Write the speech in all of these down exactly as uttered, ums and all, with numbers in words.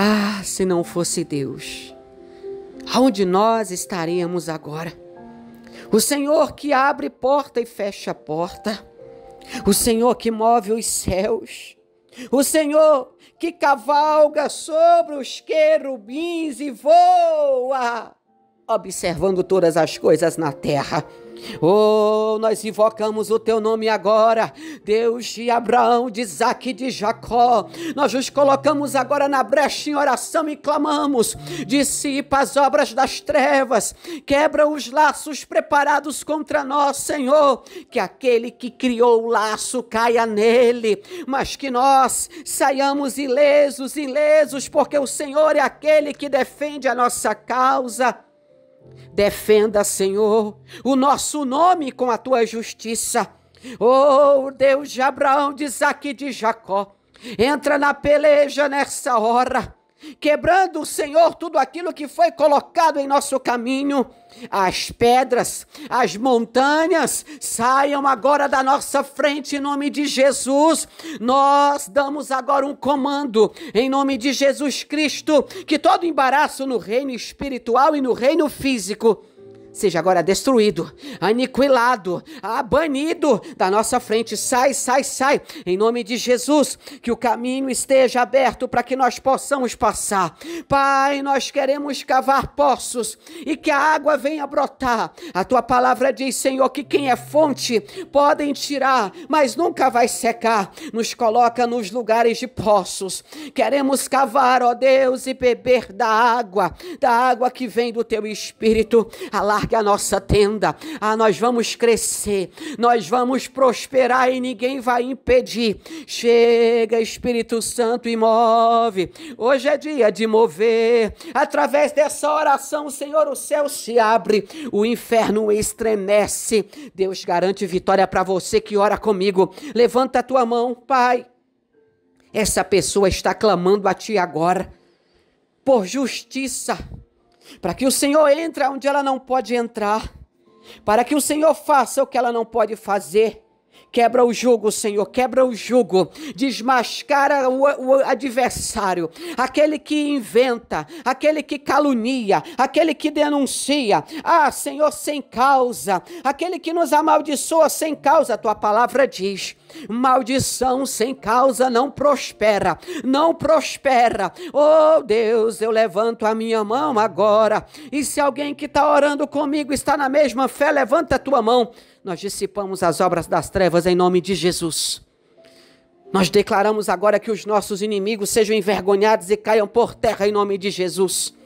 Ah, se não fosse Deus, aonde nós estaríamos agora? O Senhor que abre porta e fecha a porta, o Senhor que move os céus, o Senhor que cavalga sobre os querubins e voa, observando todas as coisas na terra. Oh, nós invocamos o teu nome agora, Deus de Abraão, de Isaque e de Jacó. Nós nos colocamos agora na brecha em oração e clamamos: dissipa as obras das trevas, quebra os laços preparados contra nós, Senhor. Que aquele que criou o laço caia nele, mas que nós saiamos ilesos, ilesos, porque o Senhor é aquele que defende a nossa causa. Defenda, Senhor, o nosso nome com a tua justiça. Oh, Deus de Abraão, de Isaque e de Jacó, entra na peleja nessa hora, quebrando, Senhor, tudo aquilo que foi colocado em nosso caminho. As pedras, as montanhas, saiam agora da nossa frente em nome de Jesus. Nós damos agora um comando em nome de Jesus Cristo, que todo embaraço no reino espiritual e no reino físico seja agora destruído, aniquilado, banido da nossa frente. Sai, sai, sai, em nome de Jesus, que o caminho esteja aberto para que nós possamos passar. Pai, nós queremos cavar poços e que a água venha brotar. A tua palavra diz, Senhor, que quem é fonte podem tirar, mas nunca vai secar. Nos coloca nos lugares de poços. Queremos cavar, ó Deus, e beber da água, da água que vem do teu Espírito. Alarga a nossa tenda. Ah, nós vamos crescer, nós vamos prosperar e ninguém vai impedir. Chega, Espírito Santo, e move. Hoje é dia de mover. Através dessa oração, Senhor, o céu se abre, o inferno estremece. Deus garante vitória para você que ora comigo. Levanta a tua mão. Pai, essa pessoa está clamando a ti agora por justiça, para que o Senhor entre onde ela não pode entrar, para que o Senhor faça o que ela não pode fazer. Quebra o jugo, Senhor, quebra o jugo, desmascara o, o adversário, aquele que inventa, aquele que calunia, aquele que denuncia, ah, Senhor, sem causa, aquele que nos amaldiçoa sem causa. A tua palavra diz: maldição sem causa não prospera, não prospera. Oh, Deus, eu levanto a minha mão agora, e se alguém que está orando comigo está na mesma fé, levanta a tua mão. Nós dissipamos as obras das trevas em nome de Jesus. Nós declaramos agora que os nossos inimigos sejam envergonhados e caiam por terra em nome de Jesus.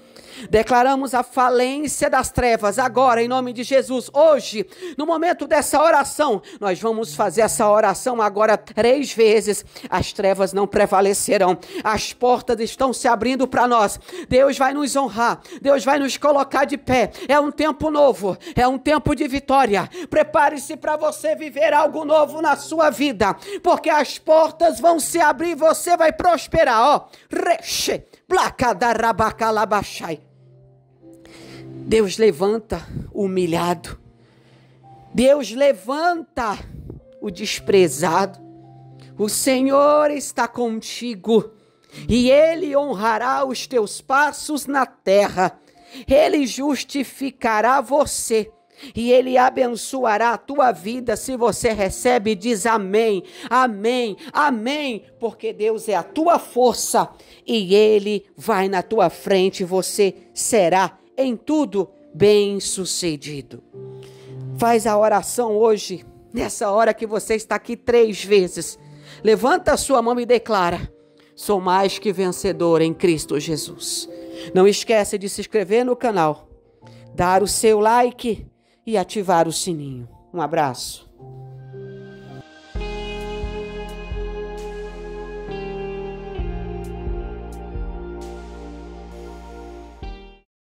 Declaramos a falência das trevas agora em nome de Jesus. Hoje, no momento dessa oração, nós vamos fazer essa oração agora três vezes. As trevas não prevalecerão. As portas estão se abrindo para nós. Deus vai nos honrar. Deus vai nos colocar de pé. É um tempo novo. É um tempo de vitória. Prepare-se para você viver algo novo na sua vida, porque as portas vão se abrir e você vai prosperar. Ó, reche. Deus levanta o humilhado, Deus levanta o desprezado. O Senhor está contigo e Ele honrará os teus passos na terra. Ele justificará você e Ele abençoará a tua vida. Se você recebe, diz amém, amém, amém, porque Deus é a tua força e Ele vai na tua frente. Você será em tudo bem-sucedido. Faz a oração hoje, nessa hora que você está aqui, três vezes. Levanta a sua mão e declara: sou mais que vencedor em Cristo Jesus. Não esquece de se inscrever no canal, dar o seu like e ativar o sininho. Um abraço.